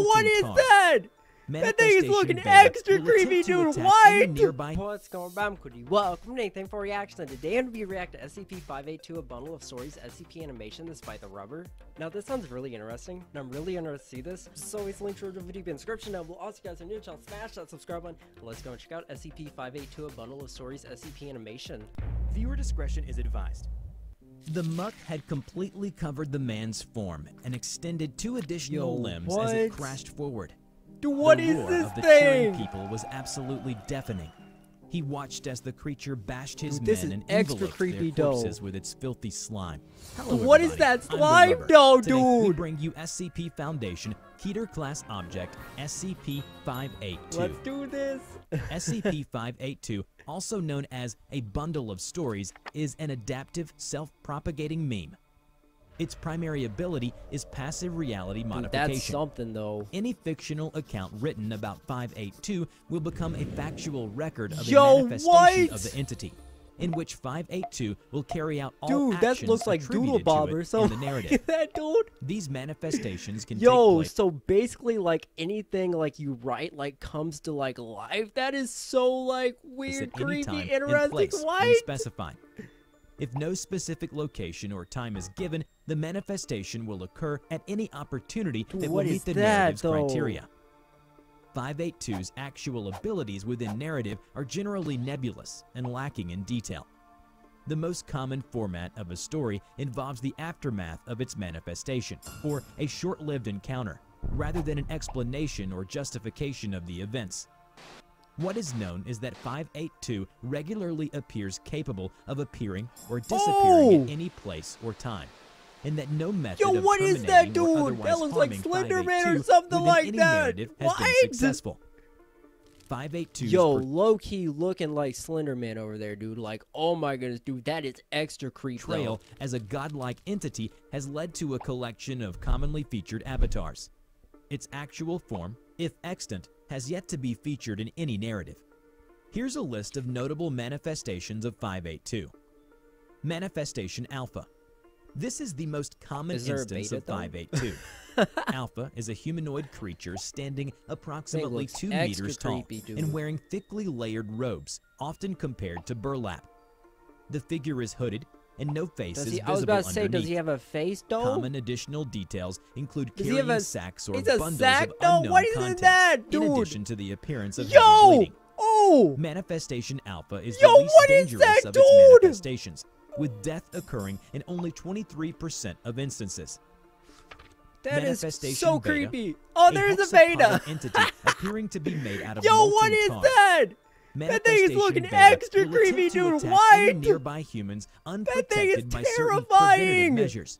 Yo, what is that? That thing is looking extra creepy, dude. What? What's going on, Cody? Welcome to Anything4Reactions. Today I'm going to be reacting to SCP-582, a bundle of stories, SCP animation, despite the rubber. Now, this sounds really interesting, and I'm really interested to see this. So, always link to the video in the description. Now, we'll also get us a new channel. Smash that subscribe button. Let's go and check out SCP-582, a bundle of stories, SCP animation. Viewer discretion is advised. The muck had completely covered the man's form and extended two additional limbs as it crashed forward. Dude, what is this thing? The roar of the cheering people was absolutely deafening. He watched as the creature bashed his men and enveloped their corpses with its filthy slime. Hello, what is that slime, though, dude? Today we bring you SCP Foundation, Keter Class Object, SCP-582. Let's do this. SCP-582, also known as a bundle of stories, is an adaptive, self-propagating meme. Its primary ability is passive reality modification. That's something, though. Any fictional account written about 582 will become a factual record of the manifestation of the entity, in which 582 will carry out all actions that looks like Doodle Bob or something in the narrative. That dude. These manifestations can take place. So basically, like, anything like you write comes to life. That is so weird, creepy, interesting. Why? Specified. If no specific location or time is given, the manifestation will occur at any opportunity that will meet the narrative's criteria. 582's actual abilities within narrative are generally nebulous and lacking in detail. The most common format of a story involves the aftermath of its manifestation, or a short-lived encounter, rather than an explanation or justification of the events. What is known is that 582 regularly appears capable of appearing or disappearing at any place or time, and that no method of terminating or otherwise harming 582 within any narrative has been successful. 582's low-key looking like Slenderman over there, dude. Like, oh my goodness, dude, that is extra creepy. Trail as a godlike entity has led to a collection of commonly featured avatars. Its actual form, if extant, has yet to be featured in any narrative. Here's a list of notable manifestations of 582. Manifestation Alpha. This is the most common instance of 582. Alpha is a humanoid creature standing approximately 2 meters tall and wearing thickly layered robes, often compared to burlap. The figure is hooded, and no face is visible underneath. I was about to say, does he have a face, though? Common additional details include carrying sacks or bundles of unknown contents, in addition to the appearance of heavy bleeding. Manifestation Alpha is the least dangerous of its manifestations, with death occurring in only 23% of instances. That is so creepy. Oh, there's a beta! Entity appearing to be made out of what is that? That thing is looking extra creepy, dude. Why? Nearby humans unprotected by certain preventative measures.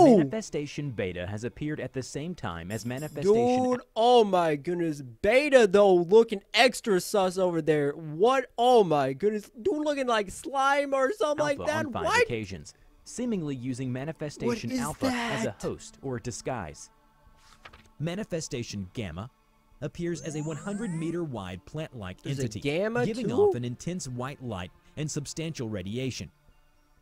Manifestation Beta has appeared at the same time as Manifestation. Dude, oh my goodness, Beta though looking extra sus over there. What? Oh my goodness, dude, looking like slime or something like that. On 5 occasions, seemingly using Manifestation Alpha as a host or disguise. Manifestation Gamma appears as a 100-meter-wide plant-like entity, giving off an intense white light and substantial radiation.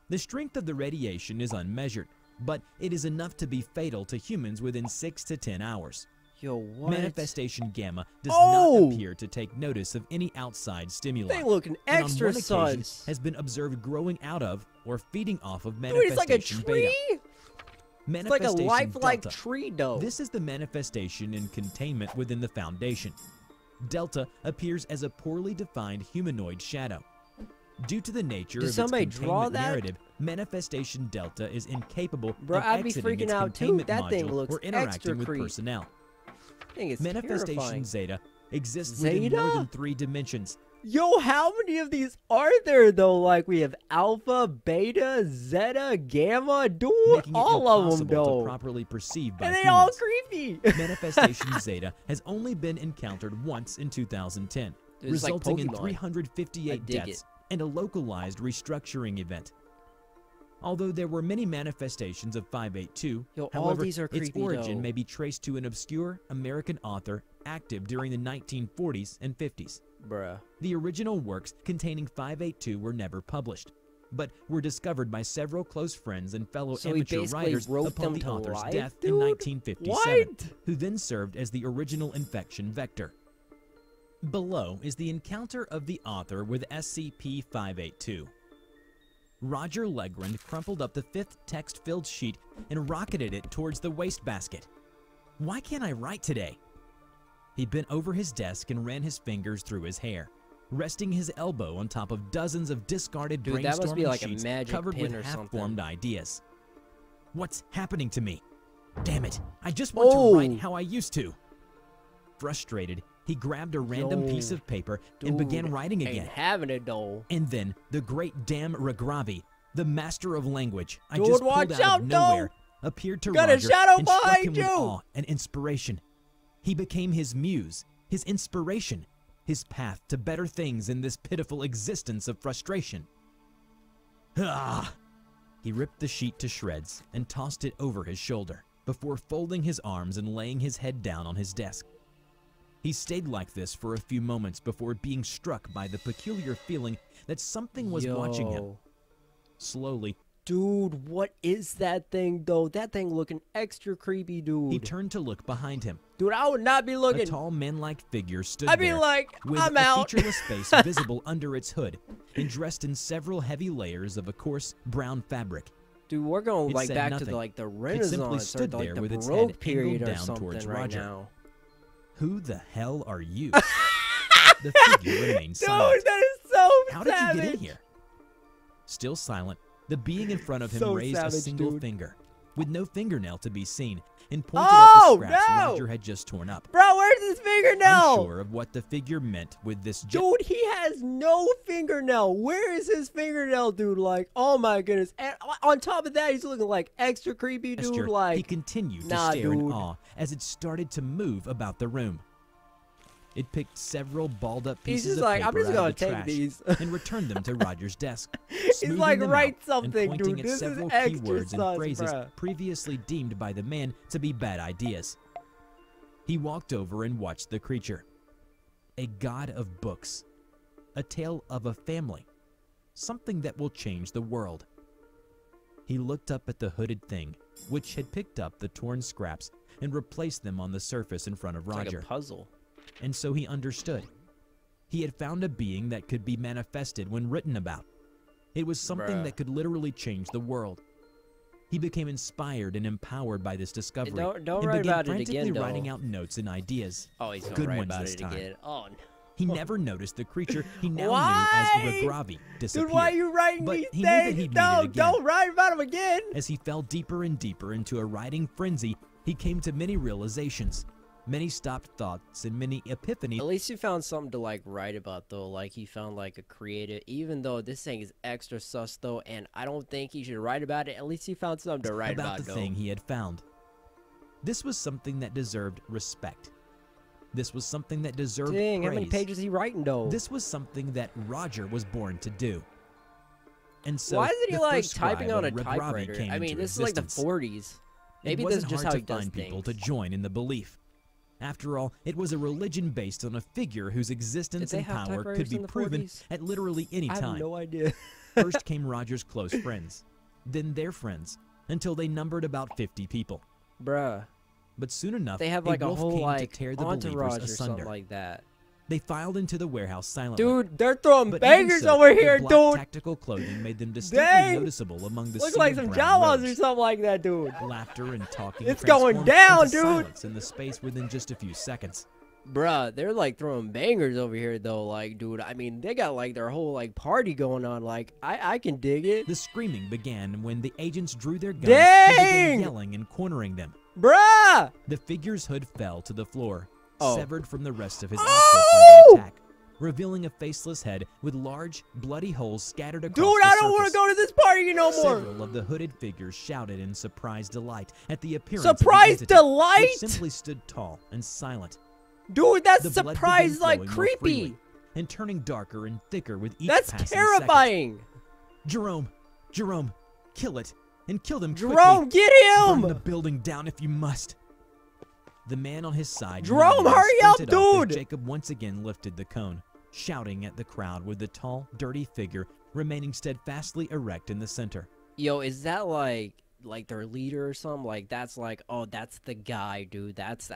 The strength of the radiation is unmeasured, but it is enough to be fatal to humans within 6 to 10 hours. Manifestation Gamma does not appear to take notice of any outside stimuli. They look an extra size. Has been observed growing out of or feeding off of Manifestation Beta. It's like a lifelike tree, though. This is the manifestation and containment within the Foundation. Delta appears as a poorly defined humanoid shadow. Due to the nature of its containment narrative, Manifestation Delta is incapable of exiting its containment module or interacting with personnel. Manifestation Zeta exists within more than 3 dimensions. Yo, how many of these are there, though? Like, we have Alpha, Beta, Zeta, Gamma, dude, all of them, though. To properly perceive by humans. All creepy. Manifestation Zeta has only been encountered once in 2010, resulting in 358 deaths and a localized restructuring event. Although there were many manifestations of 582, however, its origin may be traced to an obscure American author active during the 1940s and 50s. The original works containing 582 were never published, but were discovered by several close friends and fellow amateur writers upon the author's death in 1957, who then served as the original infection vector. Below is the encounter of the author with SCP-582. Roger Legrand crumpled up the 5th text-filled sheet and rocketed it towards the wastebasket. "Why can't I write today?" He bent over his desk and ran his fingers through his hair, resting his elbow on top of dozens of discarded brainstorming sheets covered with half-formed ideas. "What's happening to me? Damn it, I just want to write how I used to." Frustrated, he grabbed a random piece of paper and began writing again. And then the great damn Ragravi, the master of language I just pulled out of nowhere, appeared to Roger and struck him with awe and inspiration. He became his muse, his inspiration, his path to better things in this pitiful existence of frustration. "Ah!" He ripped the sheet to shreds and tossed it over his shoulder before folding his arms and laying his head down on his desk. He stayed like this for a few moments before being struck by the peculiar feeling that something was watching him. Slowly, dude, what is that thing though? That thing looking extra creepy, dude. He turned to look behind him. Dude, I would not be looking. A tall man-like figure stood there, like, with a featureless face visible under its hood, and dressed in several heavy layers of a coarse brown fabric. Dude, we're going like back to the, like, the Renaissance. It simply stood there like the with its head period angled down towards Roger. Now. "Who the hell are you?" The figure remained silent. Dude, that is so savage. How did you get in here? Still silent, the being in front of him raised a single finger, with no fingernail to be seen, and pointed at the scraps Roger had just torn up. Bro, where's his fingernail? Unsure of what the figure meant with this gesture. Dude, he has no fingernail. Where is his fingernail, dude? Like, oh my goodness. And on top of that, he's looking like extra creepy, dude. Like, he continued to stare in awe as it started to move about the room. It picked several balled-up pieces of paper out of the trash and returned them to Roger's desk. He's like, "Write something, dude. This is extra sauce, and phrases previously deemed by the man to be bad ideas. He walked over and watched the creature. A god of books. A tale of a family. Something that will change the world. He looked up at the hooded thing, which had picked up the torn scraps and replaced them on the surface in front of Roger. Like a puzzle. And so he understood. He had found a being that could be manifested when written about. It was something that could literally change the world. He became inspired and empowered by this discovery. Don't write about it again, though. Writing out notes and ideas. Oh, he's going to write about it again. Oh, no. He never noticed the creature he now knew as Ragravi disappeared. Dude, why are you writing these things? No, don't write about him again. As he fell deeper and deeper into a writing frenzy, he came to many realizations. Many stopped thoughts and many epiphanies. At least he found something to like write about though. Like he found like a creative, even though this thing is extra sus though, and I don't think he should write about it. At least he found something to write about the thing he had found. This was something that deserved respect. This was something that deserved praise. How many pages is he writing though? This was something that Roger was born to do. And so why isn't he like typing on a typewriter? I mean, this is like the 40s. Maybe this is just how he does things. It wasn't hard to find people to join in the belief. After all, it was a religion based on a figure whose existence and power could be proven at literally any time. I have no idea. First came Roger's close friends, then their friends, until they numbered about 50 people. Bruh. But soon enough, they have like a whole like to tear the believers asunder. Like that. They filed into the warehouse silently. Dude, they're throwing bangers over here, dude. Tactical clothing made them distinctly noticeable among the looks like some Jawas or something like that, dude. Laughter and talking. It's going down, dude. In the space within just a few seconds. Bruh, they're like throwing bangers over here, though. Like, dude, I mean, they got like their whole like party going on. Like, I can dig it. The screaming began when the agents drew their guns and began yelling and cornering them. Bruh! The figure's hood fell to the floor. Severed from the rest of his outfit by the attack, revealing a faceless head with large, bloody holes scattered across the surface. Dude, I don't want to go to this party no more! Several of the hooded figures shouted in surprised delight at the appearance of the entity, which simply stood tall and silent. Dude, that's surprised like creepy! Freely, and turning darker and thicker with each passing terrifying! Second. Jerome, kill it, and kill them quickly. Jerome, get him! Burn the building down if you must. The man on his side, Jerome, hurry up, dude! Jacob once again lifted the cone, shouting at the crowd with the tall, dirty figure remaining steadfastly erect in the center. Yo, is that like their leader or something? Like that's like, oh, that's the guy, dude. That's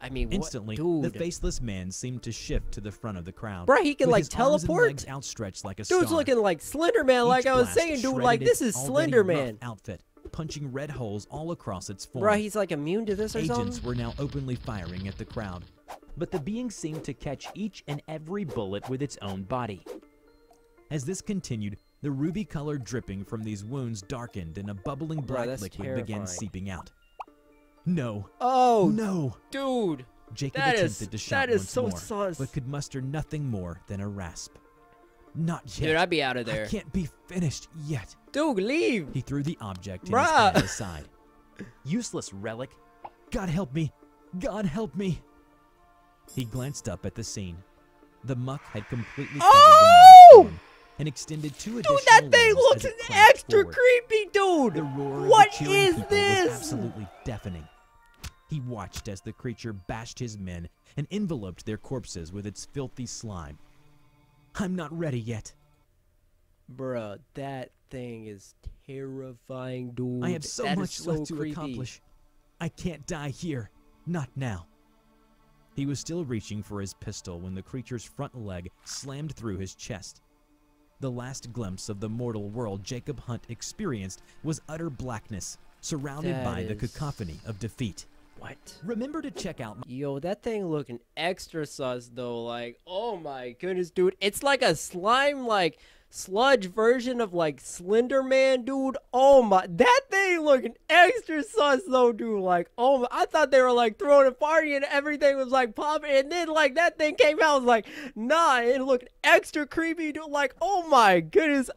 I mean, instantly, what, dude? The faceless man seemed to shift to the front of the crowd. Bro, he can like teleport. Outstretched like a star. Dude's looking like Slender Man, like I was saying, dude. Like this is Slender Man outfit, punching red holes all across its form. Bro, he's like immune to this or something. Agents were now openly firing at the crowd, but the being seemed to catch each and every bullet with its own body. As this continued, the ruby color dripping from these wounds darkened, and a bubbling black liquid began seeping out. No. Oh no, dude. Jacob attempted to shout once more, but could muster nothing more than a rasp. Not yet. Dude, I'd be out of there. I can't be finished yet. Dude, leave. He threw the object in his hand aside. Useless relic. God help me. God help me. He glanced up at the scene. The muck had completely covered the map and extended two additional. Dude, that thing looks extra creepy, dude. The roar of the cheering people was absolutely deafening. He watched as the creature bashed his men and enveloped their corpses with its filthy slime. I'm not ready yet. Bruh, that thing is terrifying, dude. I have so much left to accomplish. I can't die here. Not now. He was still reaching for his pistol when the creature's front leg slammed through his chest. The last glimpse of the mortal world Jacob Hunt experienced was utter blackness, surrounded by the cacophony of defeat. What? Remember to check out. Yo, that thing looking extra sus though. Like, oh my goodness, dude. It's like a slime, like sludge version of like Slender Man, dude. Oh my, that thing looking extra sus though, dude. Like, oh my, I thought they were like throwing a party and everything was like popping, and then like that thing came out. I was like, nah, it looked extra creepy, dude. Like, oh my goodness,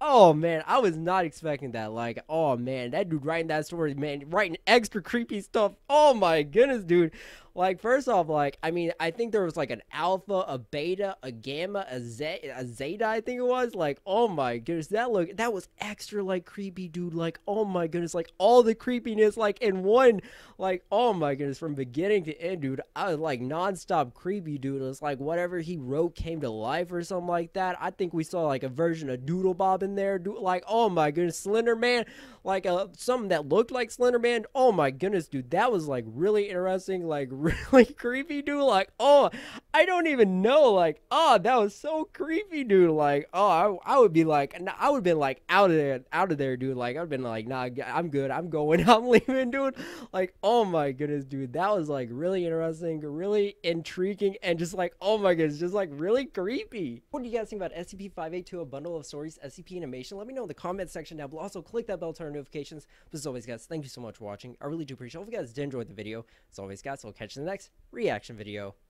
oh man, I was not expecting that. Like, oh man, that dude writing that story, man, writing extra creepy stuff. Oh my goodness, dude. Like, first off, like, I mean, I think there was, like, an alpha, a beta, a gamma, a zeta, I think it was. Like, oh, my goodness, that was extra, like, creepy, dude. Like, oh, my goodness, like, all the creepiness, like, in one, like, oh, my goodness, from beginning to end, dude. I was, like, nonstop creepy, dude. It was, like, whatever he wrote came to life or something like that. I think we saw, like, a version of Doodle Bob in there, dude. Like, oh, my goodness, Slender Man, like, something that looked like Slender Man. Oh, my goodness, dude, that was, like, really interesting, like, really creepy, dude. Like, oh, I don't even know. Like, oh, that was so creepy, dude. Like, oh, I would be like, I would have been like out of there, dude. Like, I've been like, nah, I'm good, I'm going, I'm leaving, dude. Like, oh my goodness, dude, that was like really interesting, really intriguing, and just like, oh my goodness, just like really creepy. What do you guys think about SCP-582, a bundle of stories, SCP animation? Let me know in the comment section down below. Also click that bell to turn notifications. But as always, guys, thank you so much for watching. I really do appreciate it. Hope you guys did enjoy the video. As always, guys, I'll catch you in the next reaction video.